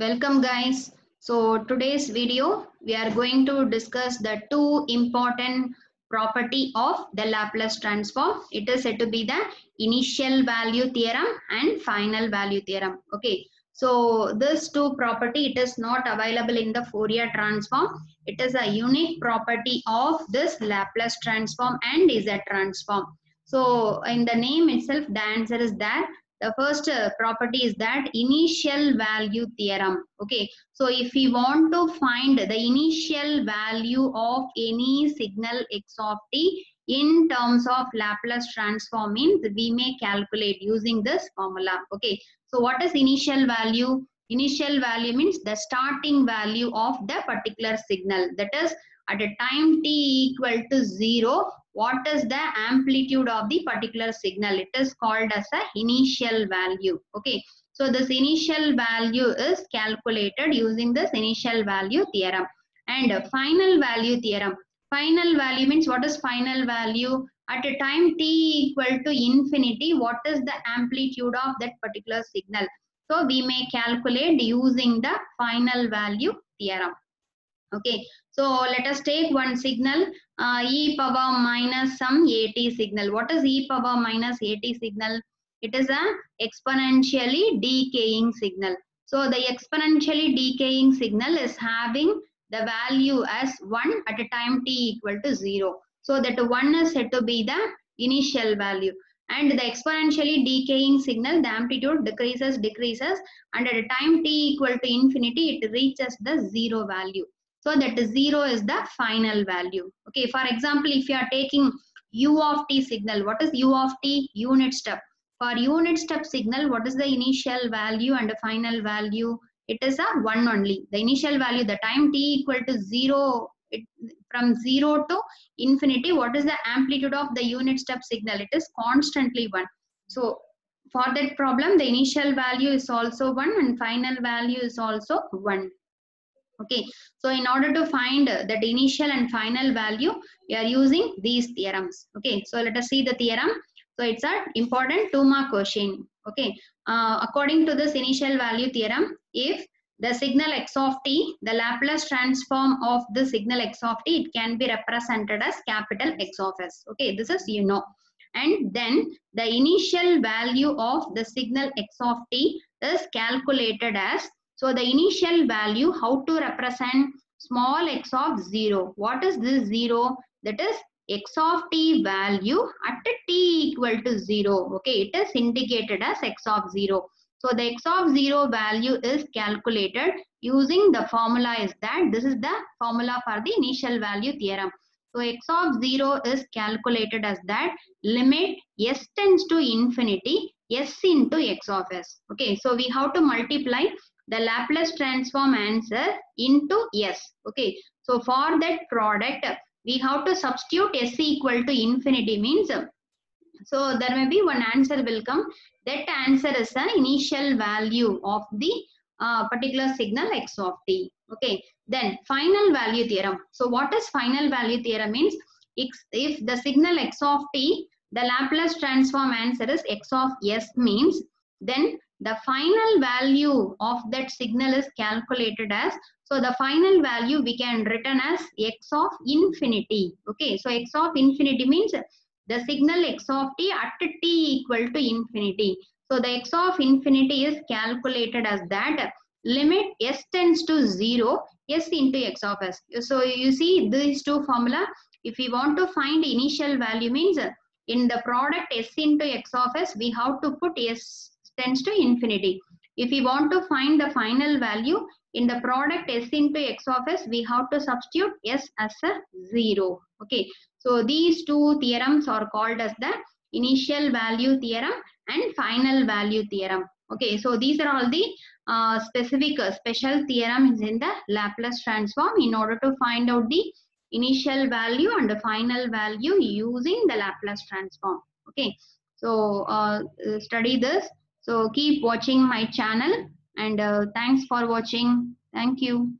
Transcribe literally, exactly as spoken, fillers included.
Welcome guys. So today's video we are going to discuss the two important property of the Laplace transform. It is said to be the initial value theorem and final value theorem. Okay, so this two property, it is not available in the Fourier transform. It is a unique property of this Laplace transform and is a transform. So in the name itself, the answer is that the first uh, property is that initial value theorem. Okay, so if we want to find the initial value of any signal x of t in terms of Laplace transform, means we may calculate using this formula. Okay, so what is initial value? Initial value means the starting value of the particular signal, that is at a time t equal to zero, what is the amplitude of the particular signal? It is called as a initial value. Okay, so this initial value is calculated using this initial value theorem. And final value theorem, final value means what is final value? At a time t equal to infinity, what is the amplitude of that particular signal? So we may calculate using the final value theorem. Okay, so let us take one signal, uh, e power minus some at signal. What is e power minus at signal? It is a exponentially decaying signal. So the exponentially decaying signal is having the value as one at a time t equal to zero. So that one is said to be the initial value. And the exponentially decaying signal, the amplitude decreases, decreases, and at a time t equal to infinity, it reaches the zero value. So that zero is the final value. Okay, for example, if you are taking u of t signal, what is u of t? Unit step. For unit step signal, what is the initial value and the final value? It is a one only. The initial value, the time t equal to zero, it, from zero to infinity, what is the amplitude of the unit step signal? It is constantly one. So for that problem, the initial value is also one and final value is also one. Okay, so in order to find that initial and final value, we are using these theorems. Okay, so let us see the theorem. So it's an important two mark question. Okay, uh, according to this initial value theorem, if the signal x of t, the Laplace transform of the signal x of t, it can be represented as capital X of s. Okay, this is you know. And then the initial value of the signal x of t is calculated as, so the initial value, how to represent? Small x of zero. What is this zero? That is x of t value at t equal to zero. Okay, it is indicated as x of zero. So the x of zero value is calculated using the formula is that, this is the formula for the initial value theorem. So x of zero is calculated as that limit s tends to infinity, s into x of s. Okay, so we have to multiply the Laplace transform answer into s. Okay, so for that product we have to substitute s equal to infinity means, so there may be one answer will come. That answer is the initial value of the uh, particular signal x of t. Okay, then final value theorem. So what is final value theorem means? If the signal x of t, the Laplace transform answer is x of s means, then the final value of that signal is calculated as, so the final value we can written as x of infinity. Okay, so x of infinity means the signal x of t at t equal to infinity. So the x of infinity is calculated as that limit s tends to zero, s into x of s. So you see these two formula, if we want to find initial value means in the product s into x of s, we have to put s tends to infinity. If we want to find the final value in the product s into x of s, we have to substitute s as a zero. Okay, so these two theorems are called as the initial value theorem and final value theorem. Okay, so these are all the uh, specific uh, special theorems in the Laplace transform in order to find out the initial value and the final value using the Laplace transform. Okay, so uh, study this. So keep watching my channel and uh, thanks for watching. Thank you.